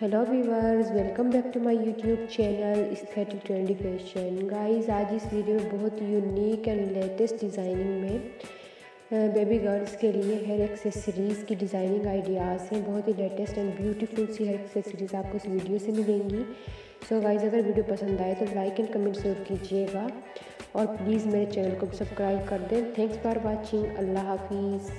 Hello viewers, welcome back to my YouTube channel aesthetic trendy fashion. Guys, आज इस video में बहुत unique and latest designing में baby girls के लिए हेयर एक्सेसरीज़ की डिज़ाइनिंग आइडियाज़ हैं। बहुत ही लेटेस्ट एंड ब्यूटीफुल सी हेयर एक्सेसरीज़ आपको इस वीडियो से मिलेंगी। सो गाइस, अगर वीडियो पसंद आए तो लाइक एंड कमेंट जरूर कीजिएगा और प्लीज़ मेरे चैनल को सब्सक्राइब कर दें। Thanks for watching. अल्लाह हाफिज़।